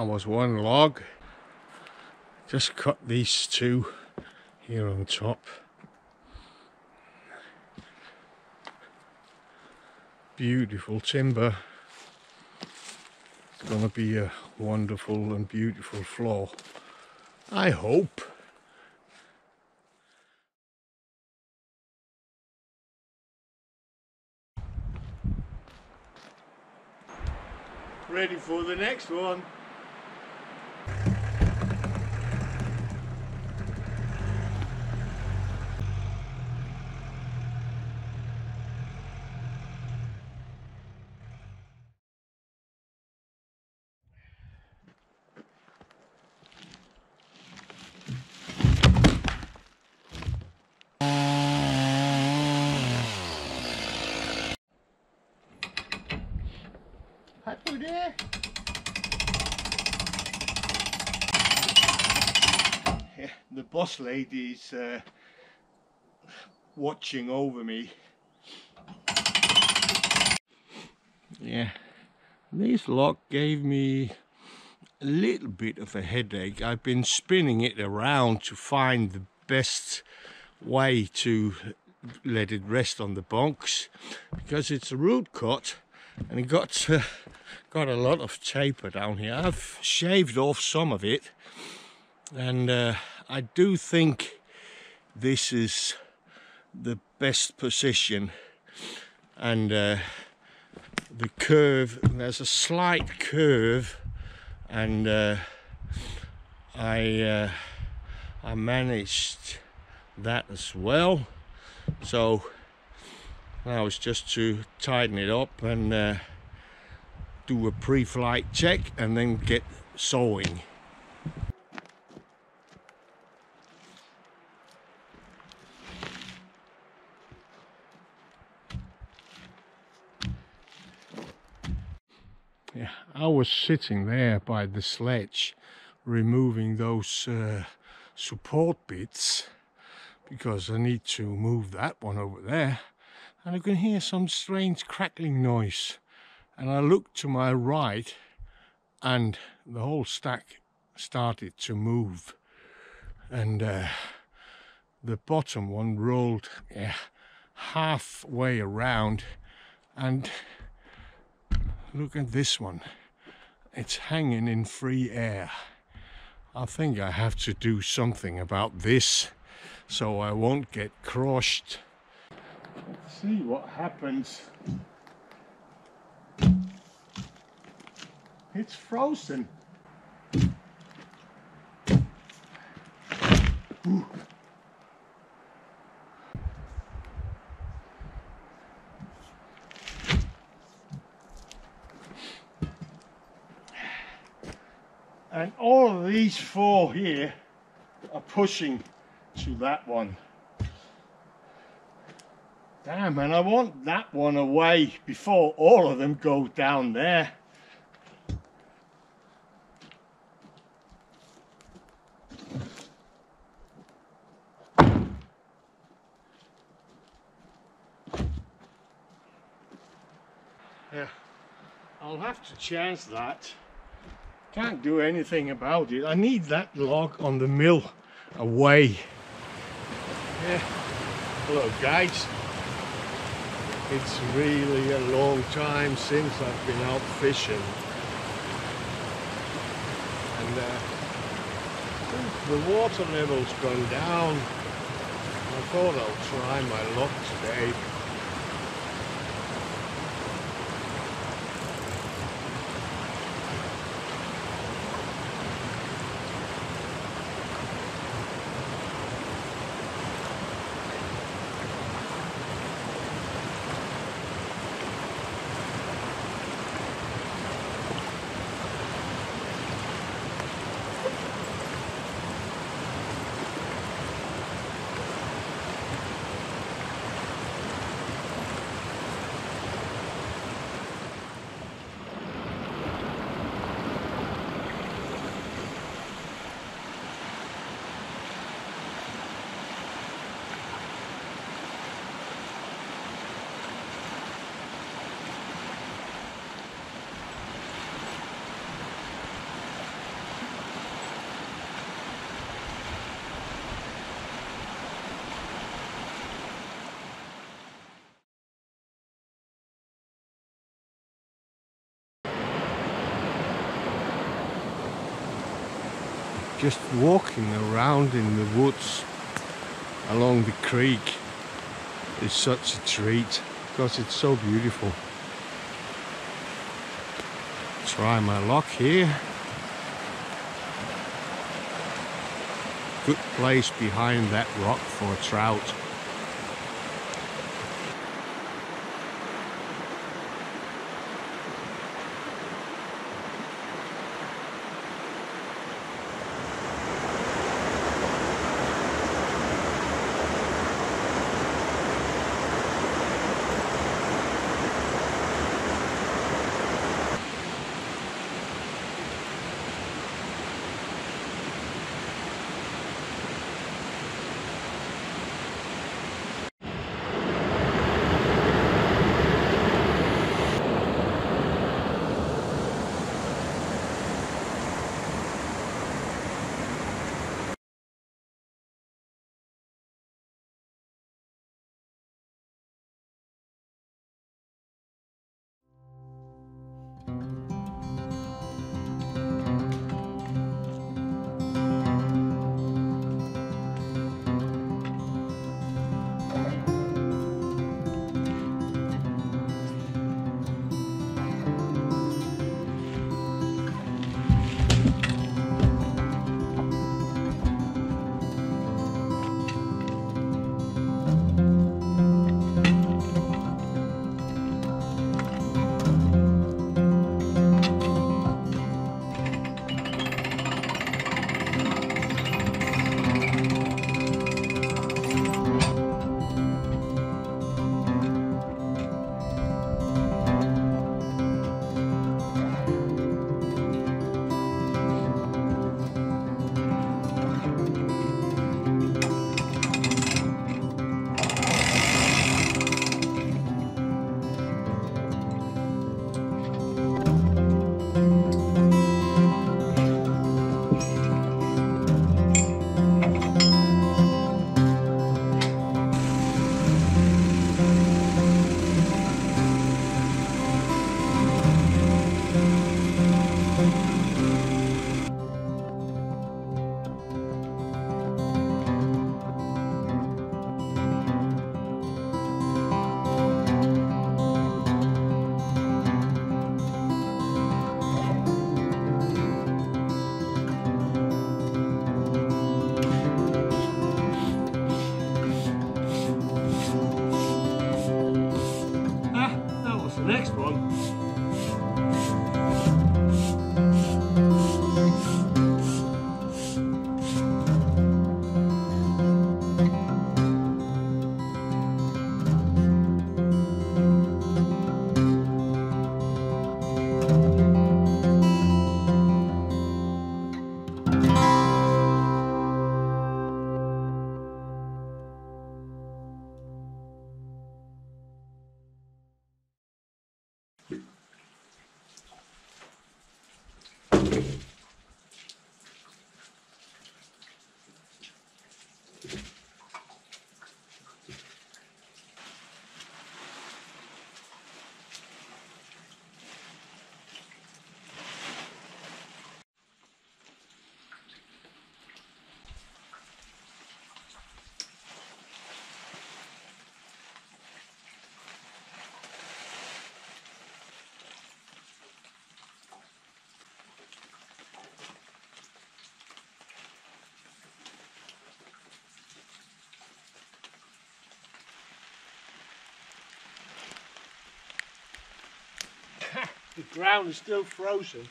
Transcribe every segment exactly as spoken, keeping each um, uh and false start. That was one log. Just cut these two here on top. Beautiful timber. It's going to be a wonderful and beautiful floor, I hope. Ready for the next one. There. Yeah, the boss lady is uh, watching over me. Yeah, this lock gave me a little bit of a headache. I've been spinning it around to find the best way to let it rest on the box, because it's a root cut and it got uh, got a lot of taper down here. I've shaved off some of it, and uh, I do think this is the best position, and uh, the curve, there's a slight curve, and uh, I uh, I managed that as well. So now it's just to tighten it up and uh, do a pre-flight check and then get sewing. Yeah, I was sitting there by the sledge removing those uh, support bits, because I need to move that one over there, and I can hear some strange crackling noise. And I looked to my right and the whole stack started to move, and uh, the bottom one rolled yeah, halfway around, and look at this one, it's hanging in free air. I think I have to do something about this so I won't get crushed. Let's see what happens. It's frozen. Ooh. And all of these four here are pushing to that one. Damn, and I want that one away before all of them go down there. Yeah, I'll have to chance that. Can't do anything about it. I need that log on the mill away. Yeah. Hello guys. It's really a long time since I've been out fishing, and uh, the water level's gone down. I thought I'll try my luck today. just walking around in the woods along the creek is such a treat because it's so beautiful. Try my luck here. Good place behind that rock for a trout. Next one. The ground is still frozen.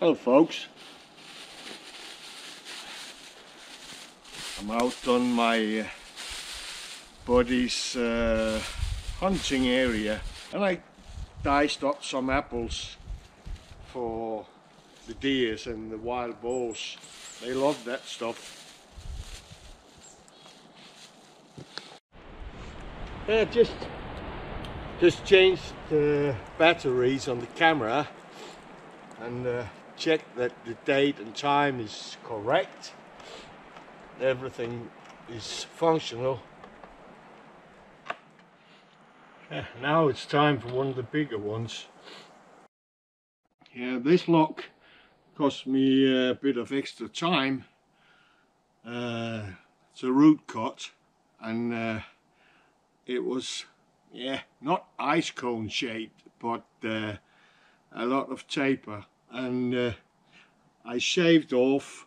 Hello folks, I'm out on my buddy's uh, hunting area and I diced up some apples for the deers and the wild boars. They love that stuff. I just, just changed the batteries on the camera and uh, checked that the date and time is correct. Everything is functional. Yeah, now it's time for one of the bigger ones. Yeah, this lock cost me a bit of extra time. Uh, it's a root cut, and uh, it was, yeah, not ice cone shaped, but uh, a lot of taper, and uh, I shaved off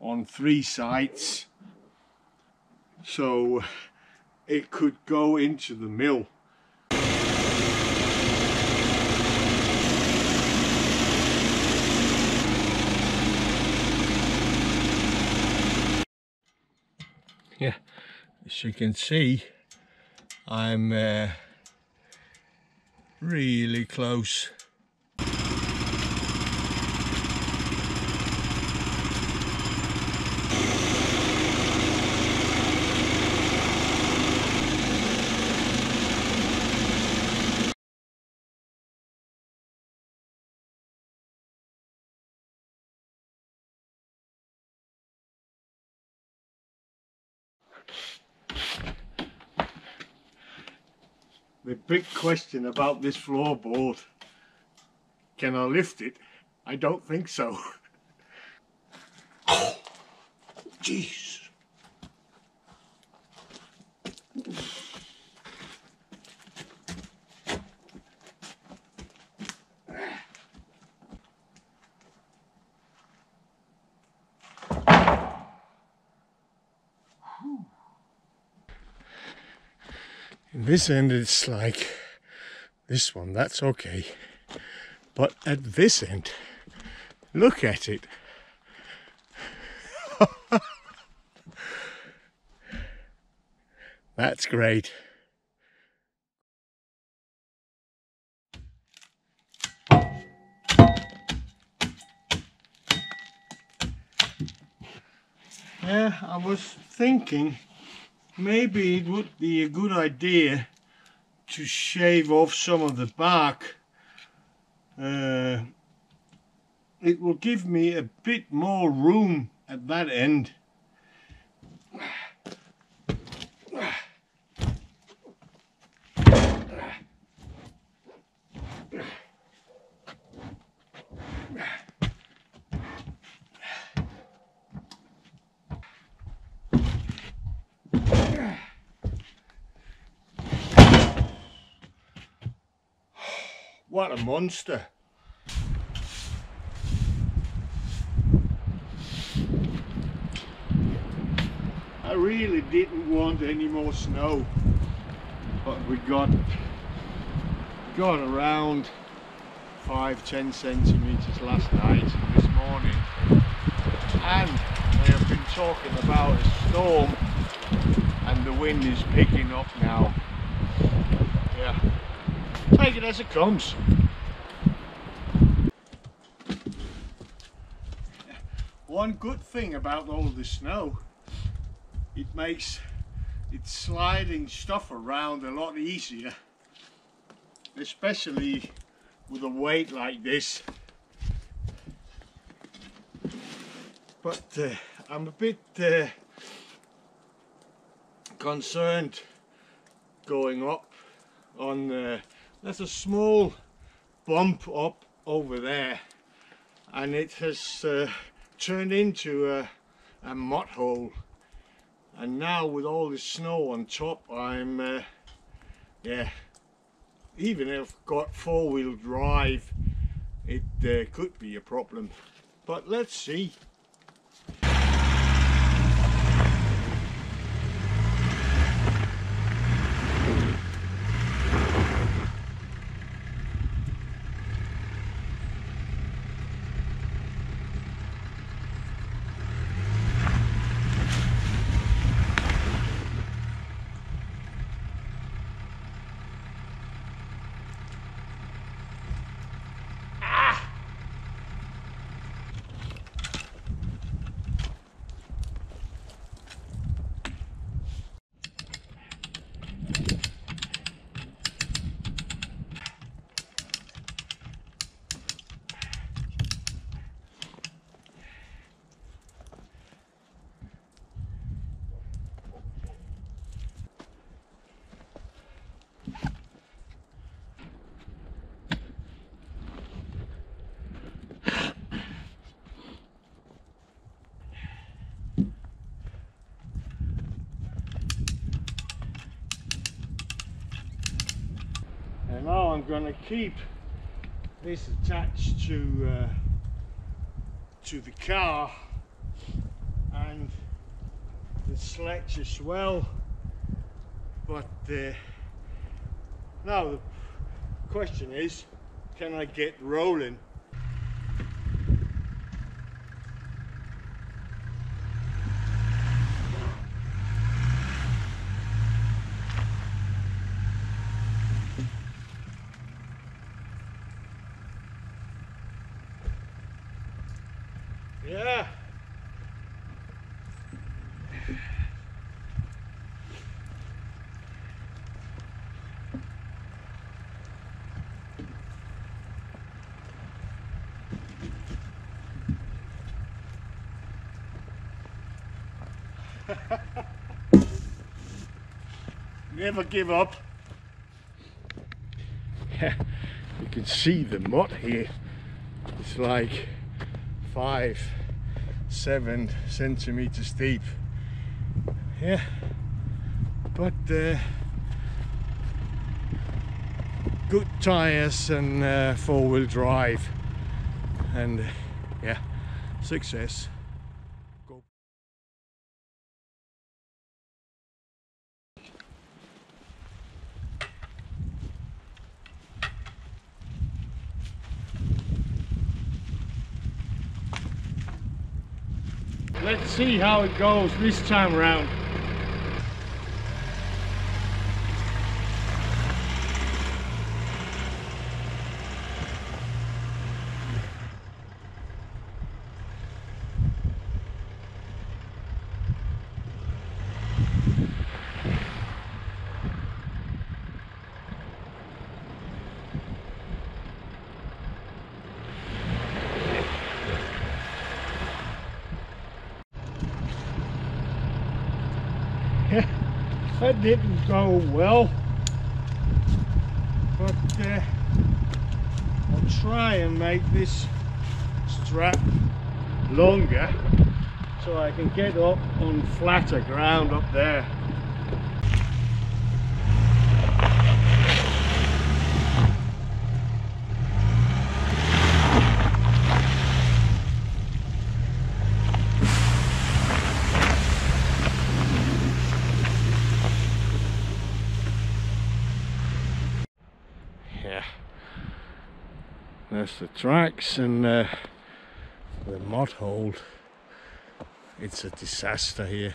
on three sides so it could go into the mill. Yeah, as you can see, I'm uh, really close. The big question about this floorboard, can I lift it? I don't think so. Oh, jeez. In this end it's like this one, that's okay, but at this end, look at it. That's great. Yeah, I was thinking maybe it would be a good idea to shave off some of the bark. Uh, it will give me a bit more room at that end. What a monster! I really didn't want any more snow, but we got got around five, ten centimeters last night and this morning, and they have been talking about a storm, and the wind is picking up now. Yeah. Take it as it comes. One good thing about all the snow, it makes it's sliding stuff around a lot easier, especially with a weight like this. But uh, I'm a bit uh, concerned going up on the uh, there's a small bump up over there, and it has uh, turned into a, a mud hole. And now with all this snow on top, I'm, uh, yeah, even if I've got four-wheel drive, it uh, could be a problem. But let's see. I'm going to keep this attached to uh, to the car and the sledge as well. But uh, now the question is, can I get rolling? Yeah. Never give up. Yeah, you can see the mud here. It's like five, seven centimeters deep. Yeah, but uh, good tires and uh, four-wheel drive, and uh, yeah, success. Let's see how it goes this time around. That didn't go well, but uh, I'll try and make this strap longer so I can get up on flatter ground up there. There's the tracks and uh, the mud hole. It's a disaster here.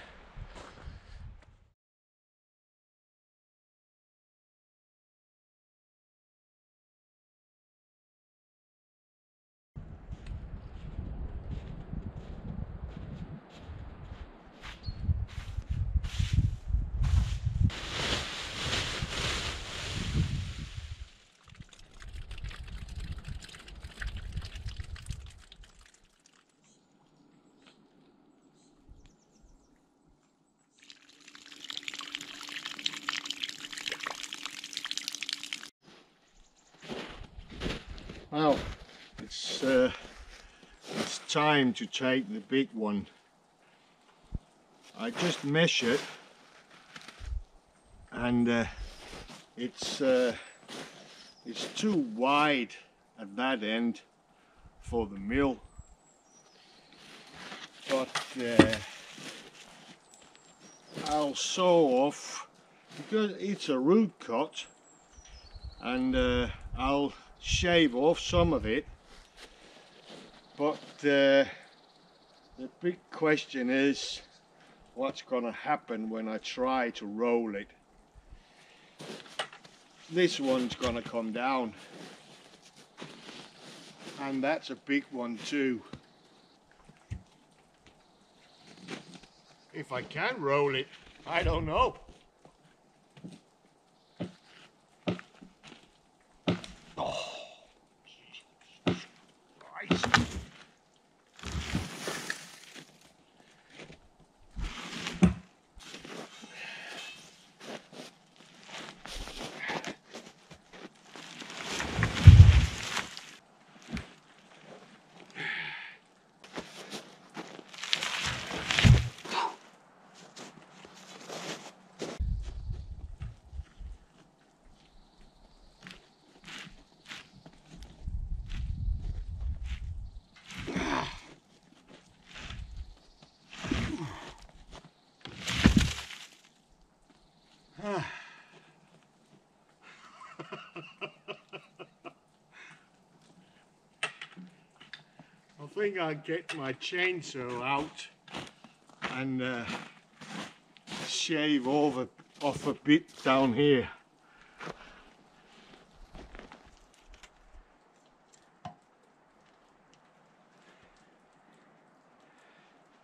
Well, it's, uh, it's time to take the big one. I just measured and uh, it's, uh, it's too wide at that end for the mill. But uh, I'll saw off, because it's a root cut, and uh, I'll shave off some of it. But uh, the big question is what's gonna happen when I try to roll it. This one's gonna come down, and that's a big one too. If I can roll it, I don't know. think I'll get my chainsaw out and uh, shave over off a bit down here.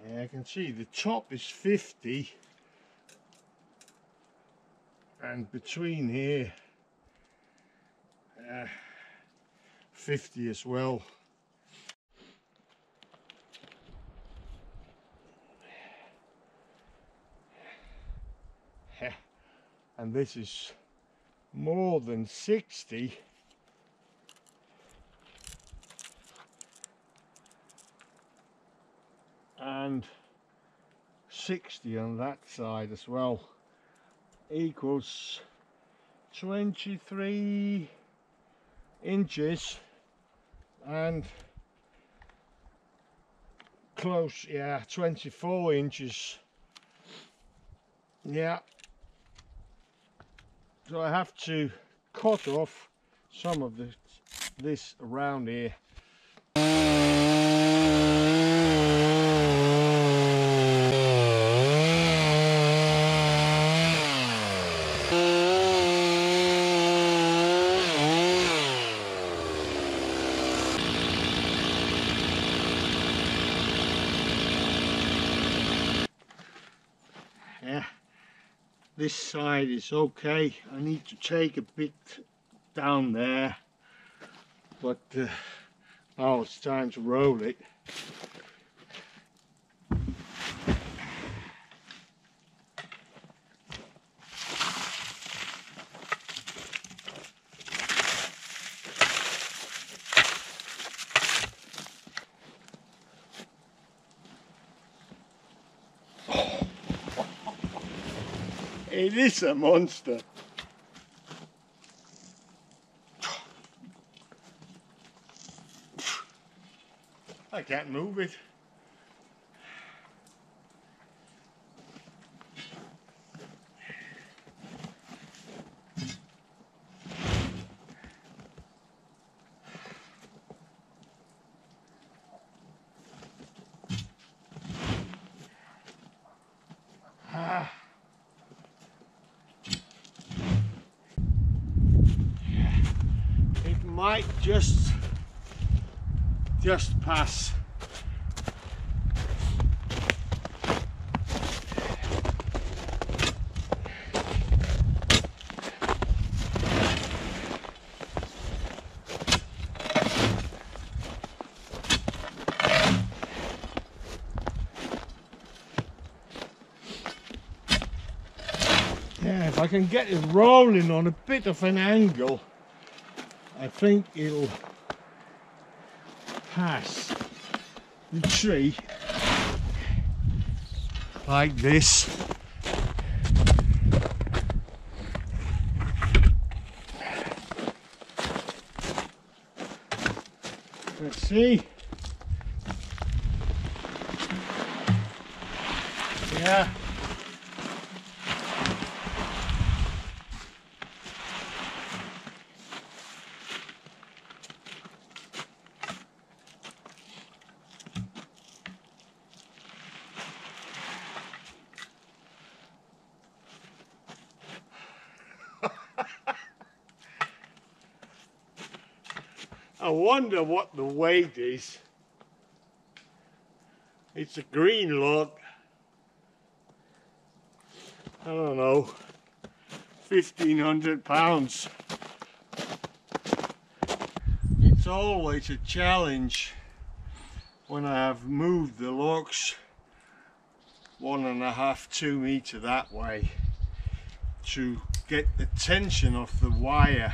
Yeah, I can see the top is fifty, and between here uh, fifty as well. And this is more than sixty. And sixty on that side as well. Equals twenty-three inches. And close, yeah, twenty-four inches. Yeah. So I have to cut off some of this, this around here. This side is okay. I need to take a bit down there, but uh, now it's time to roll it. It is a monster. I can't move it. Might just just pass. Yeah, if I can get it rolling on a bit of an angle, I think it'll pass the tree like this. Let's see. Yeah. I wonder what the weight is. It's a green log. I don't know, fifteen hundred pounds. It's always a challenge when I have moved the logs one and a half, two meter that way to get the tension off the wire.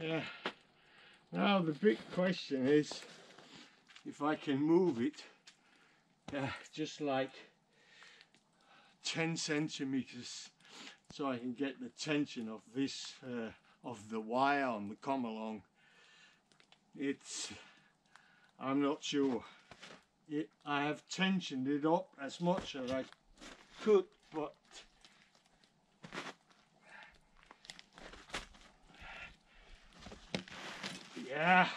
Yeah. Now the big question is if I can move it uh, just like ten centimeters so I can get the tension of this, uh, of the wire on the come along. It's, I'm not sure. It, I have tensioned it up as much as I could, but yeah,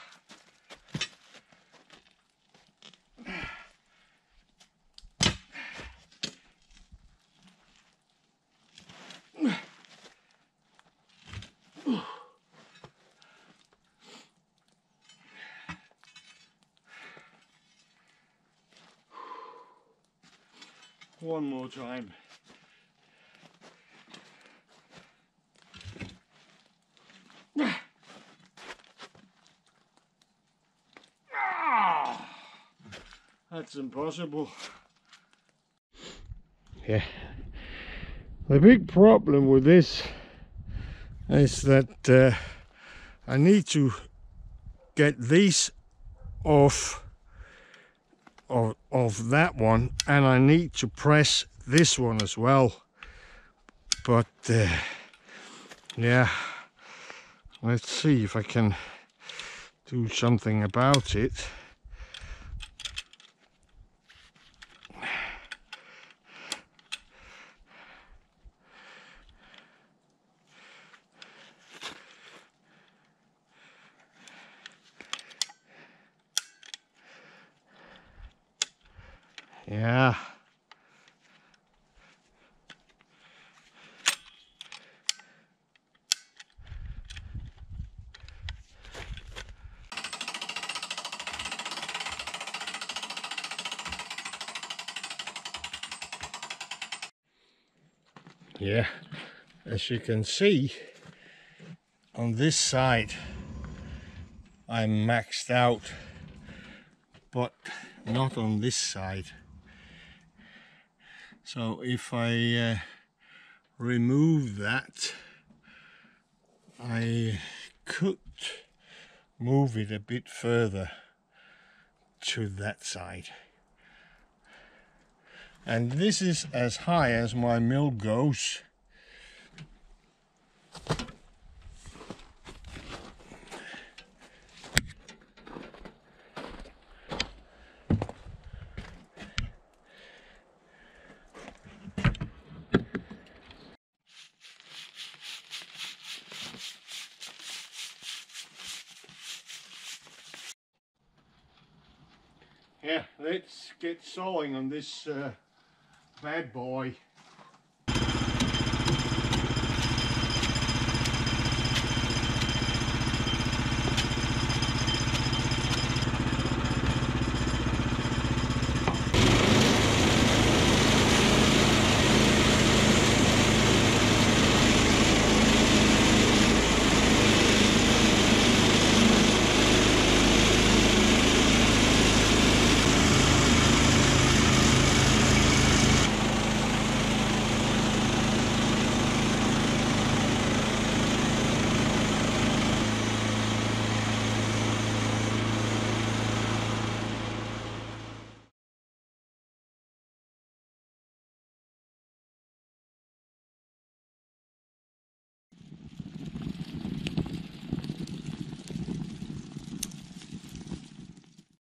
one more time. That's impossible. Yeah. The big problem with this is that uh, I need to get these off of, of that one, and I need to press this one as well. But uh, yeah, let's see if I can do something about it. Yeah. Yeah, as you can see on this side, I'm maxed out, but not on this side. So if I uh, remove that, I could move it a bit further to that side. And this is as high as my mill goes. Yeah, let's get sawing on this uh, bad boy.